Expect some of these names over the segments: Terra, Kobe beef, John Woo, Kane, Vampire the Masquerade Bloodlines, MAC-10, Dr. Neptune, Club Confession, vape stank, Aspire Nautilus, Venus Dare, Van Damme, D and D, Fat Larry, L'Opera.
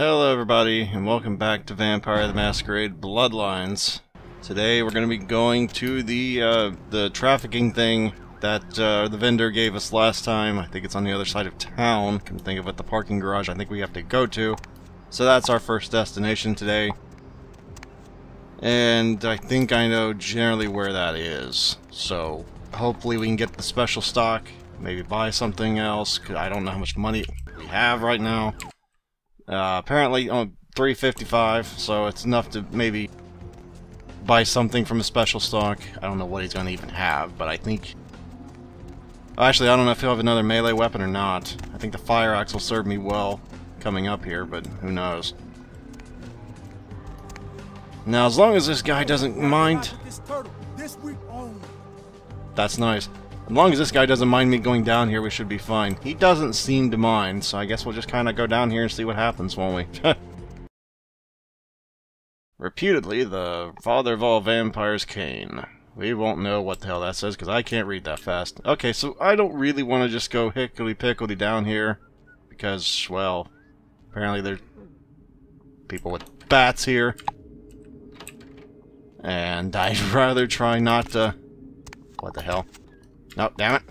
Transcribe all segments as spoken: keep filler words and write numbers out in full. Hello everybody, and welcome back to Vampire the Masquerade Bloodlines. Today we're going to be going to the uh, the trafficking thing that uh, the vendor gave us last time. I think it's on the other side of town. I can think of it, the parking garage I think we have to go to. So that's our first destination today. And I think I know generally where that is. So hopefully we can get the special stock, maybe buy something else, because I don't know how much money we have right now. Uh, apparently, oh, three fifty-five, so it's enough to maybe buy something from a special stock. I don't know what he's going to even have, but I think... Actually, I don't know if he'll have another melee weapon or not. I think the fire axe will serve me well coming up here, but who knows. Now, as long as this guy doesn't mind... That's nice. As long as this guy doesn't mind me going down here, we should be fine. He doesn't seem to mind, so I guess we'll just kind of go down here and see what happens, won't we? Reputedly, the father of all vampires, Kane. We won't know what the hell that says, because I can't read that fast. Okay, so I don't really want to just go hickledy-pickledy down here, because, well, apparently there's people with bats here. And I'd rather try not to... What the hell? Nope, damn it.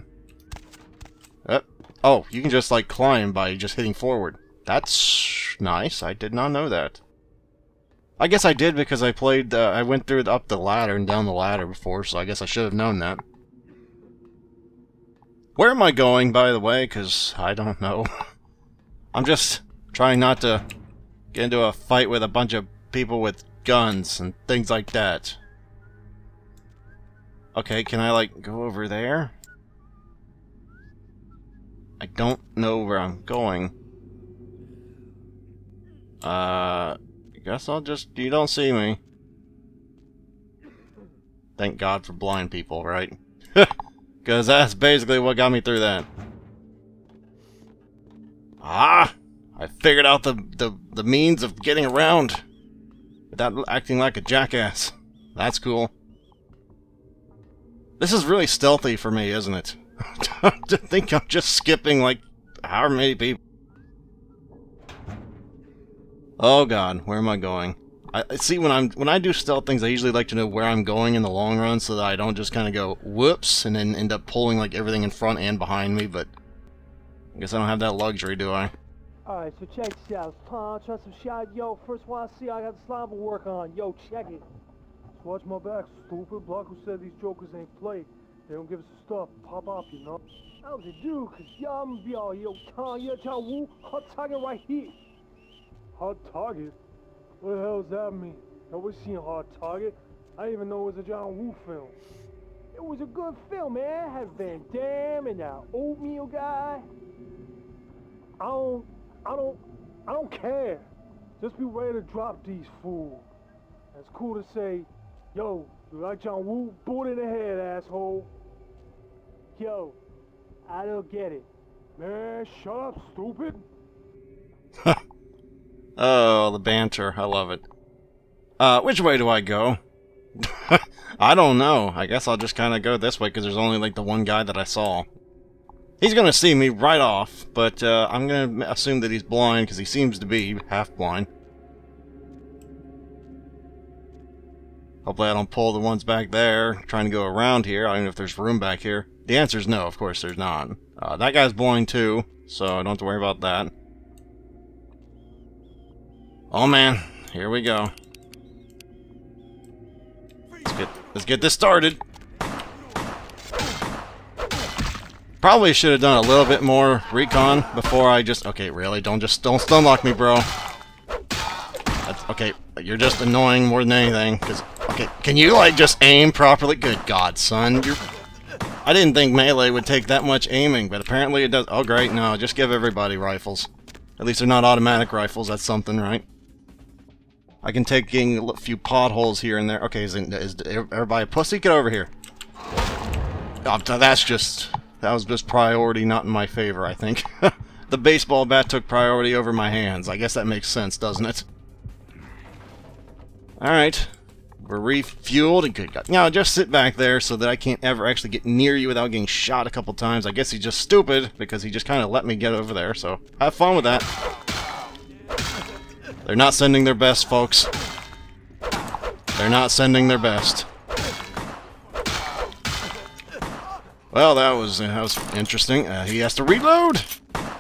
Uh, oh, you can just, like, climb by just hitting forward. That's nice. I did not know that. I guess I did because I played, uh, I went through the, up the ladder and down the ladder before, so I guess I should have known that. Where am I going, by the way? Because I don't know. I'm just trying not to get into a fight with a bunch of people with guns and things like that. Okay, can I, like, go over there? I don't know where I'm going. Uh, I guess I'll just... You don't see me. Thank God for blind people, right? Because that's basically what got me through that. Ah! I figured out the, the, the means of getting around without acting like a jackass. That's cool. This is really stealthy for me, isn't it? I think I'm just skipping, like, however many people. Oh god, where am I going? I see, when I'm when I do stealth things, I usually like to know where I'm going in the long run, so that I don't just kind of go, whoops, and then end up pulling, like, everything in front and behind me, but... I guess I don't have that luxury, do I? Alright, so check this out. Uh, try some shot, yo. First one I see, I got the slime to work on. Yo, check it. Watch my back, stupid. Block who said these jokers ain't played. They don't give us the stuff. Pop up, you know. How's it do? Cause y'all yeah, be all yo, John, yeah, John Woo. Hot target right here. Hot target? What the hell does that mean? I was seeing Hot Target. I didn't even know it was a John Woo film. It was a good film, man. It had Van Damme and that oatmeal guy. I don't, I don't, I don't care. Just be ready to drop these fools. That's cool to say. Yo, you like John Woo? Boot in the head, asshole. Yo, I don't get it. Man, shut up, stupid. Oh, the banter. I love it. Uh, which way do I go? I don't know. I guess I'll just kind of go this way because there's only, like, the one guy that I saw. He's going to see me right off, but uh, I'm going to assume that he's blind because he seems to be half blind. Hopefully I don't pull the ones back there, trying to go around here. I don't know if there's room back here. The answer is no, of course there's not. Uh, that guy's blind too, so I don't have to worry about that. Oh man, here we go. Let's get, let's get this started. Probably should have done a little bit more recon before I just... Okay, really, don't just don't stunlock me, bro. That's, okay, you're just annoying more than anything, because... Okay, can you, like, just aim properly? Good God, son. You're... I didn't think melee would take that much aiming, but apparently it does... Oh, great, no, just give everybody rifles. At least they're not automatic rifles, that's something, right? I can take getting a few potholes here and there. Okay, is, is everybody a pussy? Get over here. Oh, that's just... That was just priority not in my favor, I think. The baseball bat took priority over my hands. I guess that makes sense, doesn't it? Alright. We're refueled and good God. Now just sit back there so that I can't ever actually get near you without getting shot a couple times. I guess he's just stupid because he just kind of let me get over there, so have fun with that. They're not sending their best, folks. They're not sending their best. Well, that was, that was interesting. Uh, he has to reload!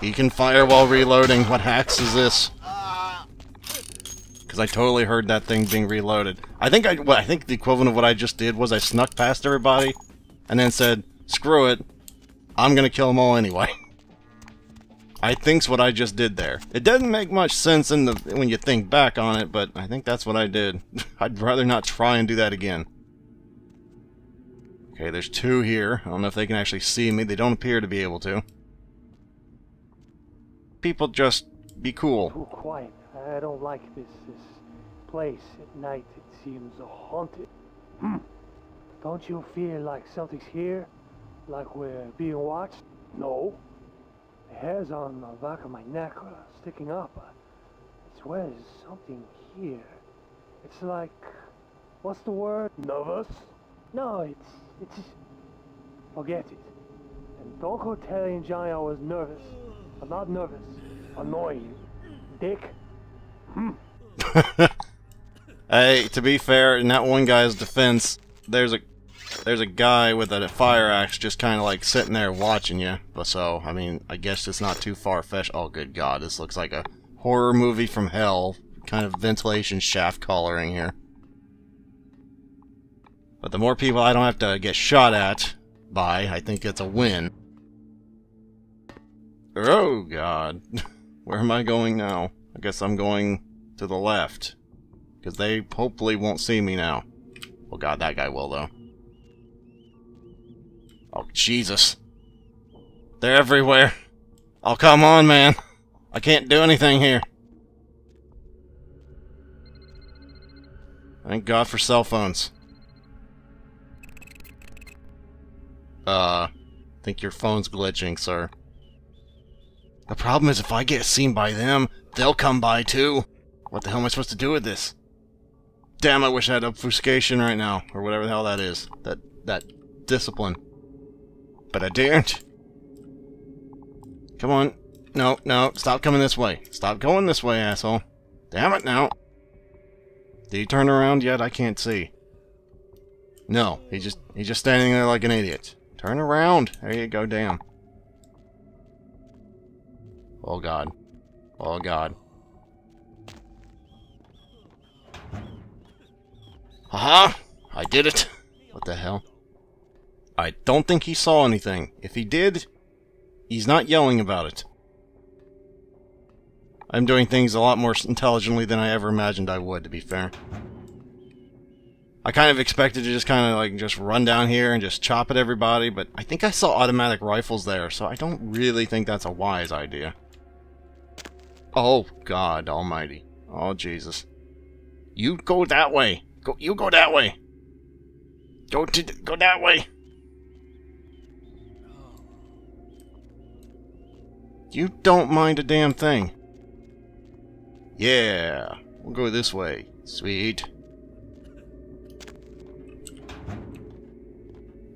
He can fire while reloading. What hacks is this? Because I totally heard that thing being reloaded. I think I, well, I think the equivalent of what I just did was I snuck past everybody and then said, screw it, I'm gonna kill them all anyway. I think's what I just did there. It doesn't make much sense in the when you think back on it, but I think that's what I did. I'd rather not try and do that again. Okay, there's two here. I don't know if they can actually see me. They don't appear to be able to. People, just be cool. Too quiet. I don't like this, this place at night. It seems haunted. Hmm. Don't you feel like something's here? Like we're being watched? No. The hairs on the back of my neck are sticking up. I swear there's something here. It's like... what's the word? Nervous? No, it's... it's... forget it. And don't go telling Johnny I was nervous. I'm not nervous. Annoying. Dick. Hmm. Hey, to be fair, in that one guy's defense, there's a... there's a guy with a fire axe just kind of like sitting there watching you. So, I mean, I guess it's not too far-fetched. Oh, good God. This looks like a horror movie from hell. Kind of ventilation shaft coloring here. But the more people I don't have to get shot at by, I think it's a win. Oh, God. Where am I going now? I guess I'm going to the left. Because they hopefully won't see me now. Oh, God, that guy will, though. Oh, Jesus. They're everywhere. Oh, come on, man. I can't do anything here. Thank God for cell phones. Uh, I think your phone's glitching, sir. The problem is if I get seen by them, they'll come by too. What the hell am I supposed to do with this? Damn, I wish I had obfuscation right now, or whatever the hell that is. That, that discipline. But I daren't. Come on. No, no. Stop coming this way. Stop going this way, asshole. Damn it now. Did he turn around yet? I can't see. No. He just, he's just standing there like an idiot. Turn around. There you go, damn. Oh, God. Oh, God. Haha! I did it. What the hell? I don't think he saw anything. If he did, he's not yelling about it. I'm doing things a lot more intelligently than I ever imagined I would, to be fair. I kind of expected to just kind of like just run down here and just chop at everybody, but I think I saw automatic rifles there, so I don't really think that's a wise idea. Oh, God almighty. Oh, Jesus. You go that way. Go, you go that way. Go to, go that way. You don't mind a damn thing. Yeah. We'll go this way. Sweet.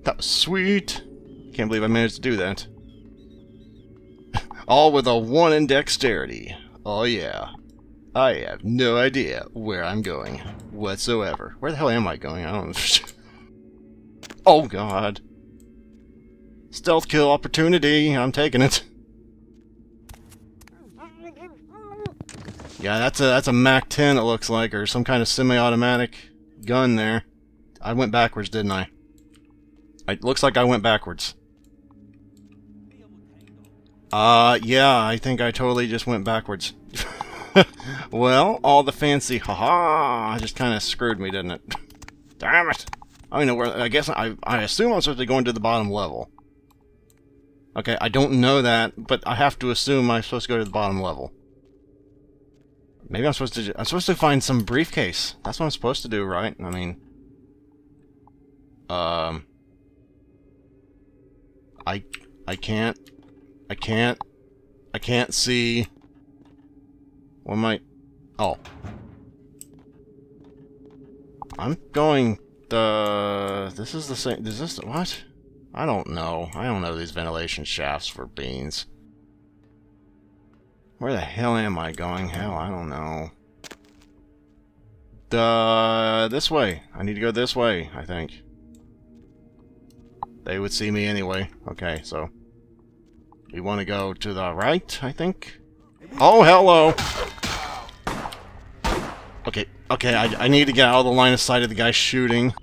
That was sweet. Can't believe I managed to do that. All with a one in dexterity. Oh yeah. I have no idea where I'm going whatsoever. Where the hell am I going? I don't... Oh God. Stealth kill opportunity. I'm taking it. Yeah, that's a that's a MAC ten it looks like, or some kind of semi-automatic gun there. I went backwards, didn't I? It looks like I went backwards. Uh, yeah, I think I totally just went backwards. Well, all the fancy haha just kind of screwed me, didn't it? Damn it! I don't know where. I guess I I assume I'm supposed to be going to the bottom level. Okay, I don't know that, but I have to assume I'm supposed to go to the bottom level. Maybe I'm supposed to... I'm supposed to find some briefcase. That's what I'm supposed to do, right? I mean... Um... I... I can't... I can't... I can't see... What am I... Oh. I'm going... The... This is the same... Is this the... What? I don't know. I don't know these ventilation shafts for beans. Where the hell am I going? Hell, I don't know. uh, this way. I need to go this way, I think. They would see me anyway. Okay, so we want to go to the right, I think. Oh, hello! Okay, okay, I, I need to get out of the line of sight of the guy shooting.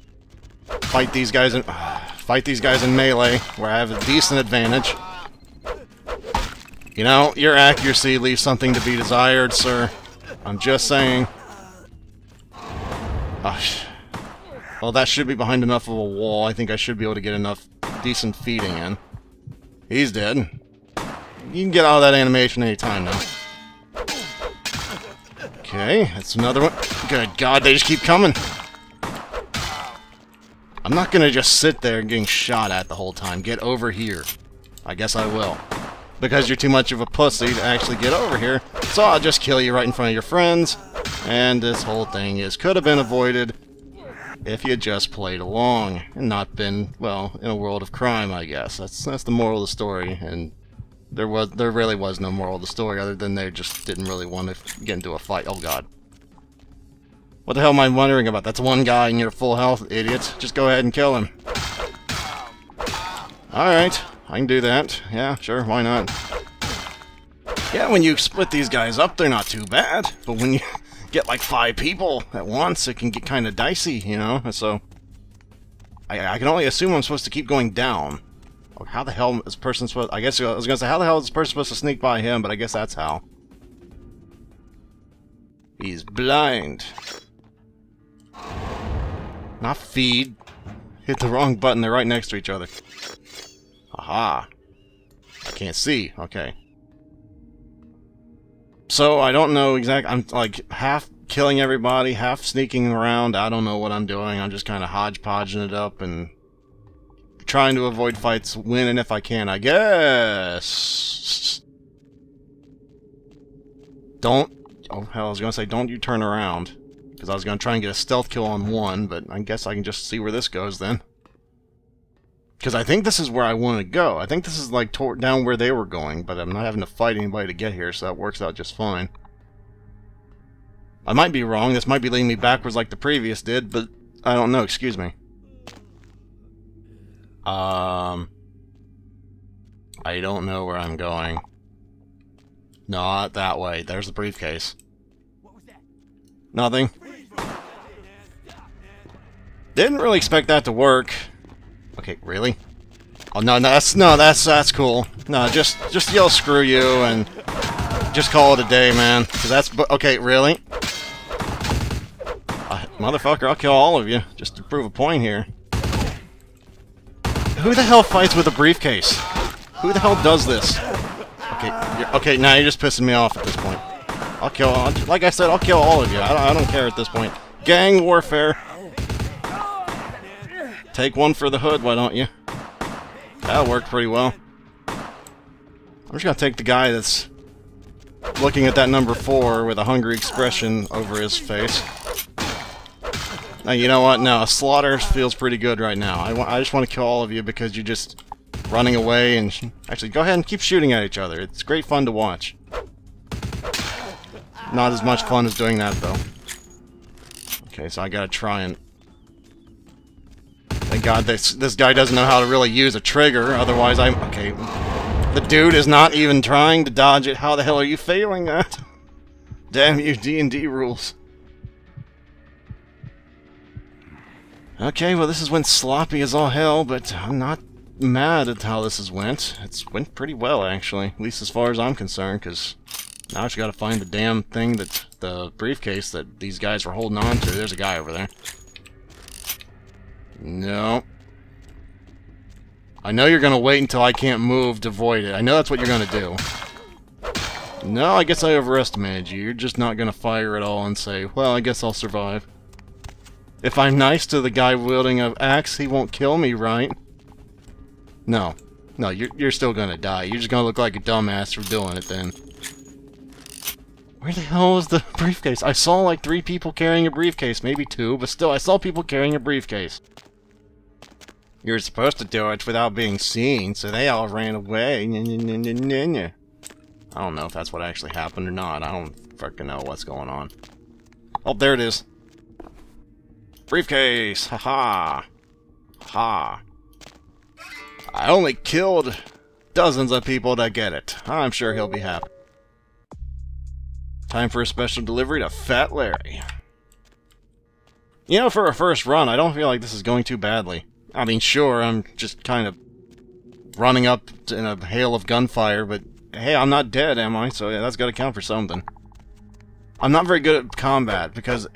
Fight these guys in... Uh, fight these guys in melee, where I have a decent advantage. You know, your accuracy leaves something to be desired, sir. I'm just saying. Uh, well, that should be behind enough of a wall. I think I should be able to get enough decent feeding in. He's dead. You can get out of that animation anytime now. Okay, that's another one. Good God, they just keep coming. I'm not gonna just sit there and getting shot at the whole time. Get over here. I guess I will. Because you're too much of a pussy to actually get over here. So I'll just kill you right in front of your friends. And this whole thing is could have been avoided if you just played along and not been, well, in a world of crime, I guess. That's that's the moral of the story, and there was there really was no moral of the story other than they just didn't really want to get into a fight. Oh God. What the hell am I wondering about? That's one guy and you're full health, idiots. Just go ahead and kill him. Alright, I can do that. Yeah, sure, why not? Yeah, when you split these guys up, they're not too bad. But when you get like five people at once, it can get kind of dicey, you know? So, I, I can only assume I'm supposed to keep going down. Oh, how the hell is this person supposed to... I guess I was going to say, how the hell is this person supposed to sneak by him? But I guess that's how. He's blind. Not feed. Hit the wrong button. They're right next to each other. Aha. I can't see. Okay. So, I don't know exactly. I'm like half killing everybody, half sneaking around. I don't know what I'm doing. I'm just kind of hodgepodging it up and trying to avoid fights when and if I can, I guess. Don't. Oh, hell, I was going to say, don't you turn around. Because I was going to try and get a stealth kill on one, but I guess I can just see where this goes then. Because I think this is where I want to go. I think this is like toward, down where they were going, but I'm not having to fight anybody to get here, so that works out just fine. I might be wrong. This might be leading me backwards like the previous did, but I don't know. Excuse me. Um, I don't know where I'm going. Not that way. There's the briefcase. What was that? Nothing. Didn't really expect that to work. Okay, really? Oh no, no, that's no, that's that's cool. No, just just yell screw you and just call it a day, man. Cause that's okay, really? Uh, motherfucker, I'll kill all of you just to prove a point here. Who the hell fights with a briefcase? Who the hell does this? Okay, you're, okay, now nah, you're just pissing me off at this point. I'll kill, I'll, like I said, I'll kill all of you. I don't, I don't care at this point. Gang warfare. Take one for the hood, why don't you? That worked pretty well. I'm just gonna take the guy that's looking at that number four with a hungry expression over his face. Now, you know what? No, slaughter feels pretty good right now. I, I just want to kill all of you because you're just running away and... Sh actually, go ahead and keep shooting at each other. It's great fun to watch. Not as much fun as doing that, though. Okay, so I gotta try and... Thank God this, this guy doesn't know how to really use a trigger, otherwise I'm... Okay, the dude is not even trying to dodge it. How the hell are you failing that? Damn you, D and D rules. Okay, well this is when sloppy as all hell, but I'm not mad at how this has went. It's went pretty well, actually. At least as far as I'm concerned, because now I just gotta find the damn thing that... The briefcase that these guys were holding on to. There's a guy over there. No. I know you're gonna wait until I can't move to avoid it. I know that's what you're gonna do. No, I guess I overestimated you. You're just not gonna fire at all and say, well, I guess I'll survive. If I'm nice to the guy wielding an axe, he won't kill me, right? No. No, you're, you're still gonna die. You're just gonna look like a dumbass for doing it then. Where the hell was the briefcase? I saw like three people carrying a briefcase, maybe two, but still I saw people carrying a briefcase. You were supposed to do it without being seen, so they all ran away. I don't know if that's what actually happened or not. I don't frickin' know what's going on. Oh, there it is. Briefcase! Ha-ha! Ha. I only killed dozens of people to get it. I'm sure he'll be happy. Time for a special delivery to Fat Larry. You know, for a first run, I don't feel like this is going too badly. I mean, sure, I'm just kind of running up in a hail of gunfire, but hey, I'm not dead, am I? So yeah, that's gotta count for something. I'm not very good at combat, because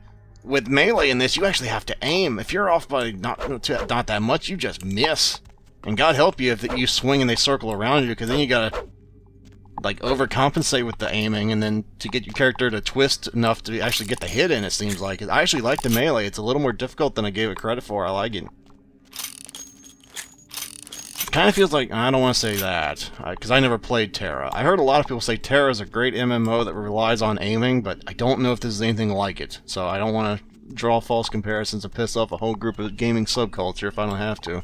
with melee in this, you actually have to aim. If you're off by not, not that much, you just miss. And God help you if you swing and they circle around you, because then you gotta, like, overcompensate with the aiming, and then to get your character to twist enough to actually get the hit in, it seems like. I actually like the melee. It's a little more difficult than I gave it credit for. I like it. It kind of feels like... I don't want to say that, because I never played Terra. I heard a lot of people say Terra is a great M M O that relies on aiming, but I don't know if this is anything like it, so I don't want to draw false comparisons and piss off a whole group of gaming subculture if I don't have to.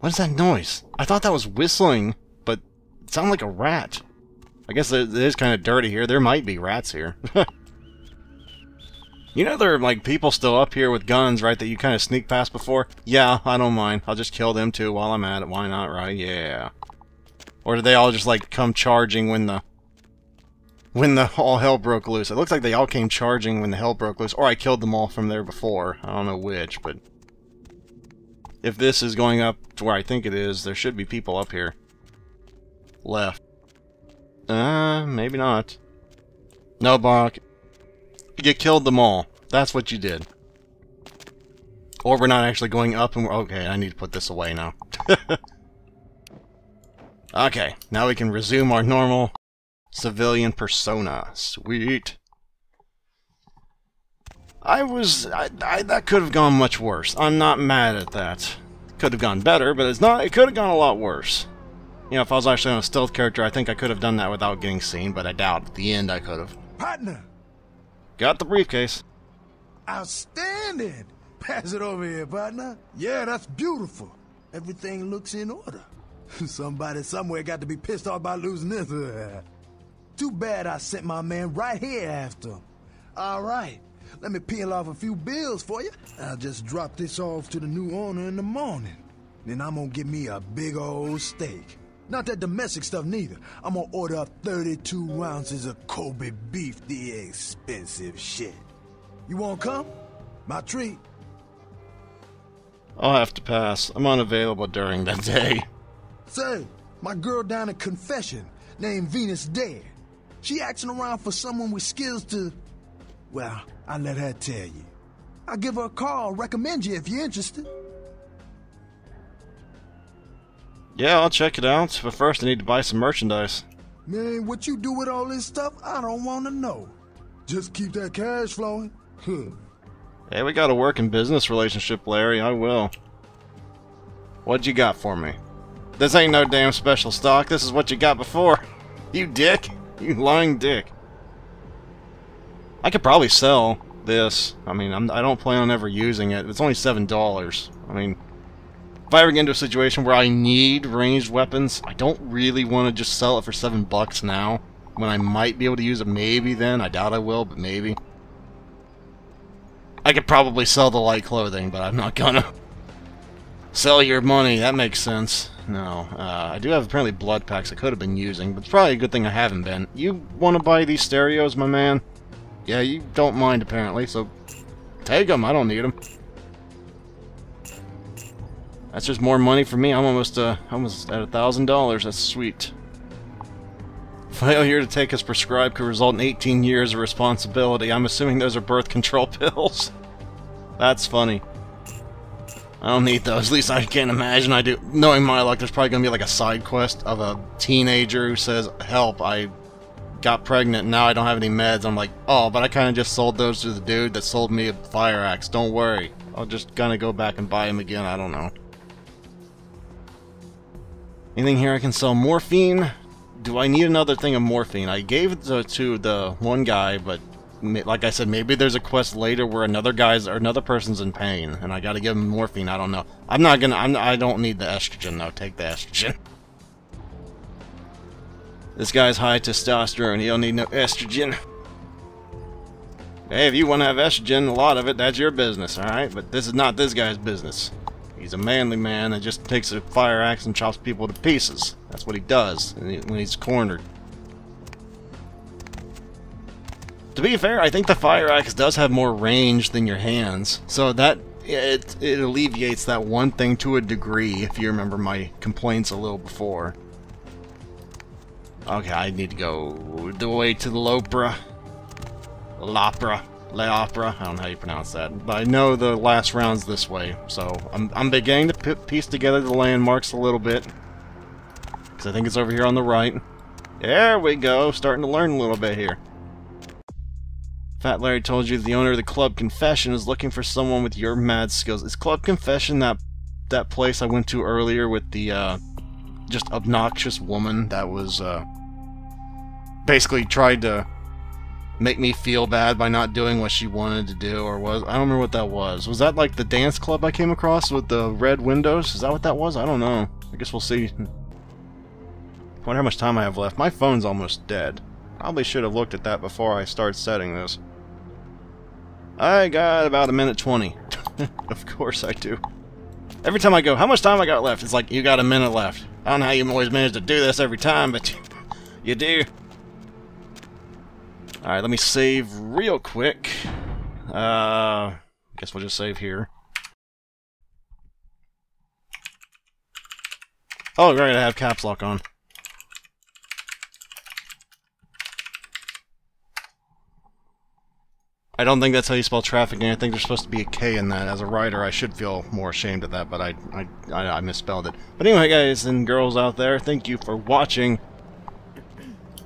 What is that noise? I thought that was whistling, but it sounded like a rat. I guess it is kind of dirty here. There might be rats here. You know there are, like, people still up here with guns, right, that you kind of sneak past before? Yeah, I don't mind. I'll just kill them, too, while I'm at it. Why not, right? Yeah. Or do they all just, like, come charging when the... when the all hell broke loose? It looks like they all came charging when the hell broke loose, or I killed them all from there before. I don't know which, but... if this is going up to where I think it is, there should be people up here. Left. Uh, maybe not. No, Bach. You killed them all. That's what you did. Or we're not actually going up and we're... okay, I need to put this away now. Okay, now we can resume our normal civilian persona. Sweet. I was... I, I, that could have gone much worse. I'm not mad at that. Could have gone better, but it's not... it could have gone a lot worse. You know, if I was actually on a stealth character, I think I could have done that without getting seen, but I doubt at the end I could have. Partner! Got the briefcase. Outstanding! Pass it over here, partner. Yeah, that's beautiful. Everything looks in order. Somebody somewhere got to be pissed off by losing this. Too bad I sent my man right here after him. All right. Let me peel off a few bills for you. I'll just drop this off to the new owner in the morning. Then I'm gonna get me a big old steak. Not that domestic stuff neither. I'm gonna order up thirty-two ounces of Kobe beef, the expensive shit. You wanna come? My treat. I'll have to pass. I'm unavailable during that day. Say, my girl down at Confession, named Venus Dare. She asking around for someone with skills to... well, I let her tell you. I'll give her a call, recommend you if you're interested. Yeah, I'll check it out, but first I need to buy some merchandise. Man, what you do with all this stuff, I don't want to know. Just keep that cash flowing. Hey, we got a work and business relationship, Larry, I will. What you got for me? This ain't no damn special stock, this is what you got before. You dick. You lying dick. I could probably sell this. I mean, I'm, I don't plan on ever using it. It's only seven dollars. I mean, if I ever get into a situation where I need ranged weapons, I don't really want to just sell it for seven bucks now, when I might be able to use it maybe then. I doubt I will, but maybe. I could probably sell the light clothing, but I'm not gonna. Sell your money, that makes sense. No, uh, I do have apparently blood packs I could have been using, but it's probably a good thing I haven't been. You want to buy these stereos, my man? Yeah, you don't mind, apparently, so take them. I don't need them. That's just more money for me. I'm almost, uh, almost at a thousand dollars. That's sweet. Failure to take as prescribed could result in eighteen years of responsibility. I'm assuming those are birth control pills. That's funny. I don't need those. At least I can't imagine I do. Knowing my luck, there's probably going to be like a side quest of a teenager who says, help, I... got pregnant and now I don't have any meds. I'm like, oh, but I kind of just sold those to the dude that sold me a fire axe. Don't worry. I'll just kind of go back and buy him again. I don't know. Anything here I can sell? Morphine? Do I need another thing of morphine? I gave it to, to the one guy, but like I said, maybe there's a quest later where another guy's or another person's in pain and I gotta give him morphine. I don't know. I'm not gonna... I'm, I don't need the estrogen though. Take the estrogen. This guy's high testosterone, he don't need no estrogen. Hey, if you want to have estrogen, a lot of it, that's your business, alright? But this is not this guy's business. He's a manly man that just takes a fire axe and chops people to pieces. That's what he does when he's cornered. To be fair, I think the fire axe does have more range than your hands, so that it, it alleviates that one thing to a degree, if you remember my complaints a little before. Okay, I need to go the way to the L'Opera. L'Opera. L'Opera. I don't know how you pronounce that. But I know the last round's this way, so I'm, I'm beginning to piece together the landmarks a little bit. Because I think it's over here on the right. There we go, starting to learn a little bit here. Fat Larry told you the owner of the Club Confession is looking for someone with your mad skills. Is Club Confession that that place I went to earlier with the uh, just obnoxious woman that was uh, basically tried to make me feel bad by not doing what she wanted to do, or was I don't remember what that was. Was that like the dance club I came across with the red windows? Is that what that was? I don't know. I guess we'll see. I wonder how much time I have left. My phone's almost dead. Probably should have looked at that before I start setting this. I got about a minute twenty. Of course I do. Every time I go, how much time I got left? It's like, you got a minute left. I don't know how you always manage to do this every time, but you do. Alright, let me save real quick. Uh, guess we'll just save here. Oh, right, I have caps lock on. I don't think that's how you spell trafficking. I think there's supposed to be a K in that. As a writer, I should feel more ashamed of that, but I, I, I misspelled it. But anyway, guys and girls out there, thank you for watching.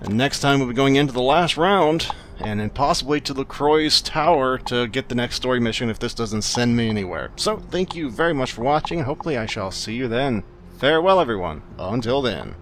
And next time we'll be going into the last round, and then possibly to LaCroix's Tower to get the next story mission if this doesn't send me anywhere. So, thank you very much for watching, and hopefully I shall see you then. Farewell, everyone. Until then.